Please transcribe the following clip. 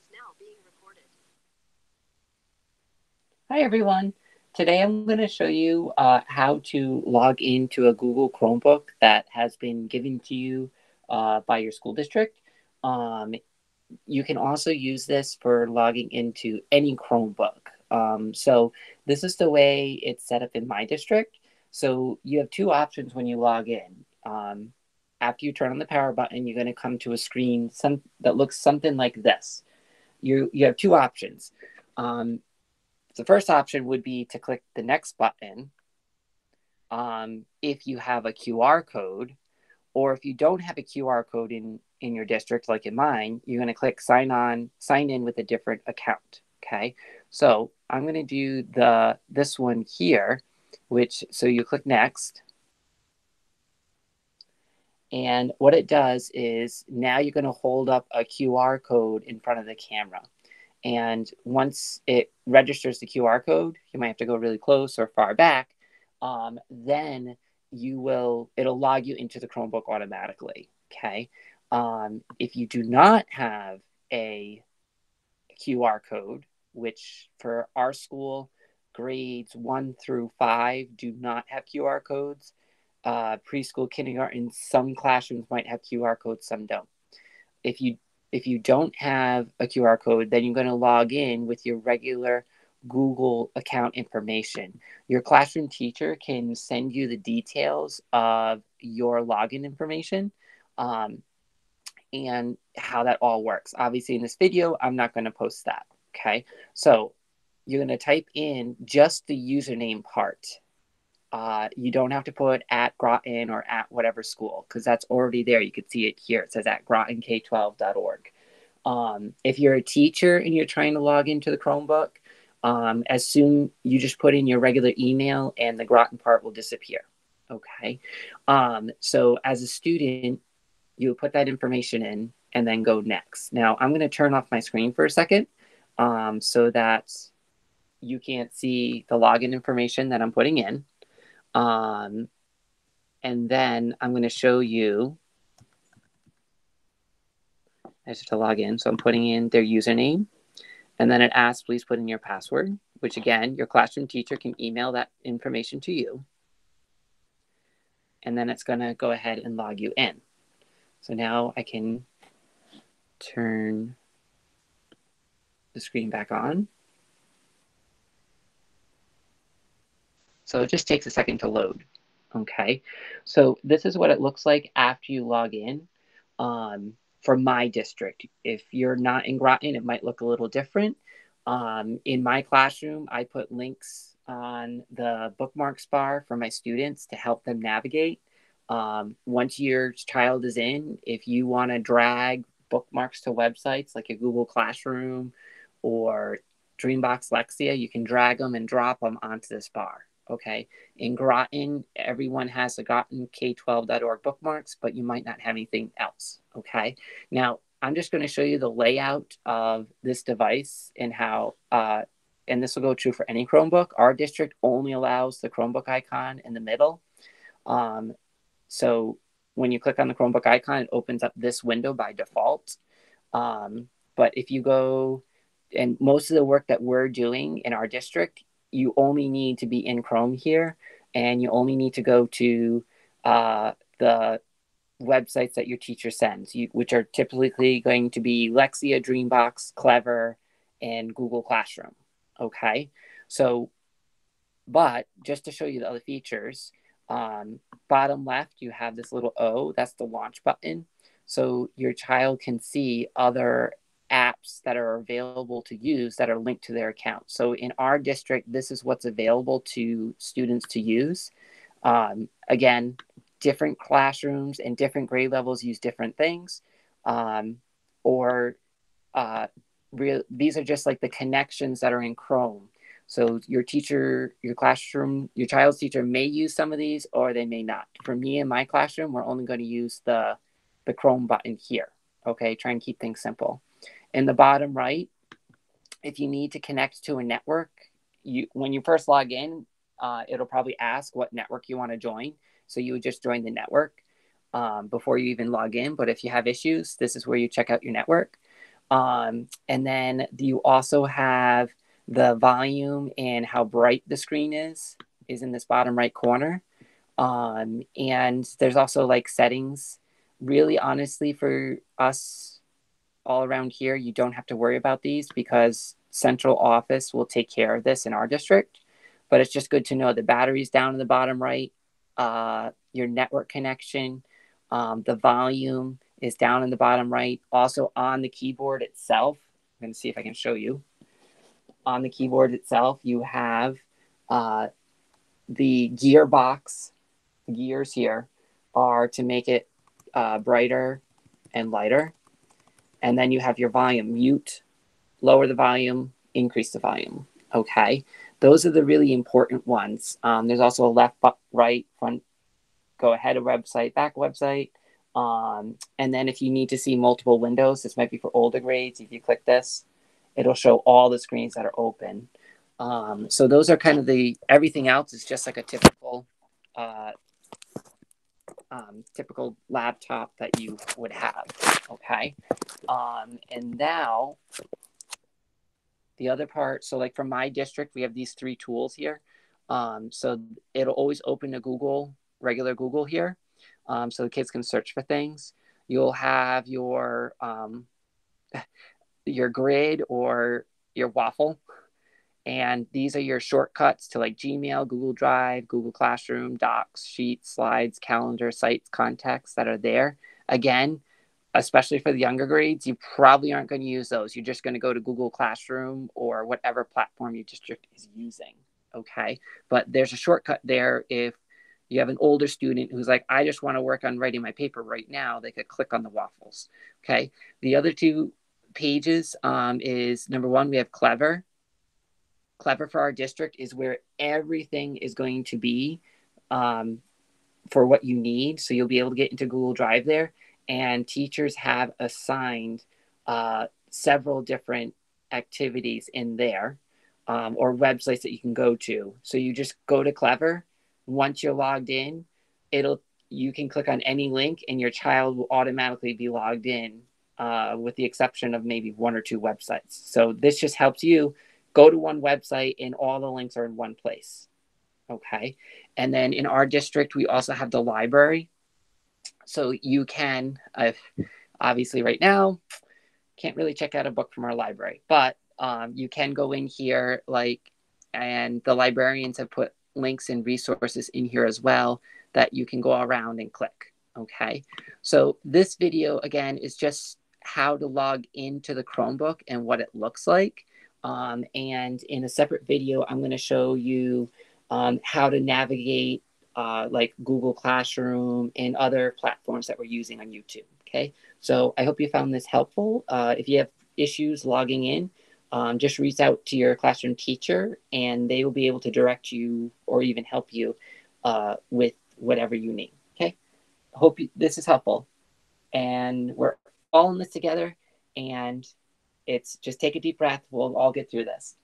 is now being recorded. Hi, everyone. Today I'm going to show you how to log into a Google Chromebook that has been given to you by your school district. You can also use this for logging into any Chromebook. So this is the way it's set up in my district. So you have two options when you log in. After you turn on the power button, you're going to come to a screen that looks something like this. You have two options. The first option would be to click the next button if you have a QR code, or if you don't have a QR code in your district, like in mine, you're going to click sign in with a different account. Okay, so I'm going to do this one here, so you click next. And what it does is now you're going to hold up a QR code in front of the camera. And once it registers the QR code, you might have to go really close or far back, then it'll log you into the Chromebook automatically, okay? If you do not have a QR code, which for our school, grades 1 through 5 do not have QR codes. Preschool, kindergarten, some classrooms might have QR codes, some don't. If you don't have a QR code, then you're going to log in with your regular Google account information. Your classroom teacher can send you the details of your login information and how that all works. Obviously, in this video, I'm not going to post that. Okay, so you're going to type in just the username part. You don't have to put at Groton or at whatever school, because that's already there. You can see it here. It says at Groton K12.org. If you're a teacher and you're trying to log into the Chromebook, you just put in your regular email and the Groton part will disappear. Okay. So as a student, you put that information in and then go next. Now I'm going to turn off my screen for a second so that you can't see the login information that I'm putting in. And then I'm going to show you, I just have to log in. So I'm putting in their username, and then it asks, please put in your password, which again, your classroom teacher can email that information to you. And then it's going to go ahead and log you in. So now I can turn the screen back on. So it just takes a second to load. Okay, so this is what it looks like after you log in for my district. If you're not in Groton, it might look a little different. In my classroom, I put links on the bookmarks bar for my students to help them navigate. Once your child is in, if you want to drag bookmarks to websites like a Google Classroom or Dreambox Lexia, you can drag them and drop them onto this bar. Okay, in Groton, everyone has the Groton K12.org bookmarks, but you might not have anything else. Okay, now I'm just going to show you the layout of this device and how, and this will go true for any Chromebook. Our district only allows the Chromebook icon in the middle. So when you click on the Chromebook icon, it opens up this window by default. But if you go, and most of the work that we're doing in our district, you only need to be in Chrome here, and you only need to go to the websites that your teacher sends, which are typically going to be Lexia, Dreambox, Clever, and Google Classroom. Okay, so, but just to show you the other features, bottom left, you have this little O, that's the launch button. So your child can see other apps that are available to use that are linked to their account. So in our district, this is what's available to students to use. Again, different classrooms and different grade levels use different things. These are just like the connections that are in Chrome. So your teacher, your classroom, your child's teacher may use some of these or they may not. For me in my classroom, we're only going to use the Chrome button here. Okay, try and keep things simple. In the bottom right, if you need to connect to a network, when you first log in, it'll probably ask what network you want to join. So you would just join the network before you even log in. But if you have issues, this is where you check out your network. And then you also have the volume and how bright the screen is in this bottom right corner. And there's also like settings. Really, honestly, for us all around here, you don't have to worry about these because central office will take care of this in our district. But it's just good to know the battery's down in the bottom right, your network connection, the volume is down in the bottom right. Also on the keyboard itself, I'm going to see if I can show you. On the keyboard itself, you have the gearbox. The gears here are to make it brighter and lighter. And then you have your volume, mute, lower the volume, increase the volume. Okay, those are the really important ones. There's also a left, right, front, go ahead a website, back website. And then if you need to see multiple windows, this might be for older grades. If you click this, it'll show all the screens that are open. So those are kind of the, everything else is just like a typical, typical laptop that you would have. Okay. And now the other part, so like for my district, we have these three tools here. So it'll always open to Google, regular Google here. So the kids can search for things. You'll have your grid or your waffle. And these are your shortcuts to like Gmail, Google Drive, Google Classroom, Docs, Sheets, Slides, Calendar, Sites, Contacts that are there. Again, especially for the younger grades, you probably aren't going to use those. You're just going to go to Google Classroom or whatever platform your district is using. Okay. But there's a shortcut there if you have an older student who's like, I just want to work on writing my paper right now. They could click on the waffles. Okay. The other two pages is number one, we have Clever. Clever for our district is where everything is going to be for what you need. So you'll be able to get into Google Drive there. And teachers have assigned several different activities in there or websites that you can go to. So you just go to Clever. Once you're logged in, you can click on any link and your child will automatically be logged in with the exception of maybe one or two websites. So this just helps you go to one website and all the links are in one place. Okay. And then in our district, we also have the library. So you can, obviously right now, can't really check out a book from our library, but you can go in here like, and the librarians have put links and resources in here as well that you can go around and click. Okay. So this video again is just how to log into the Chromebook and what it looks like. And in a separate video, I'm going to show you how to navigate like Google Classroom and other platforms that we're using on YouTube. Okay. So I hope you found this helpful. If you have issues logging in, just reach out to your classroom teacher and they will be able to direct you or even help you with whatever you need. Okay. Hope this is helpful and we're all in this together and it's just take a deep breath. We'll all get through this.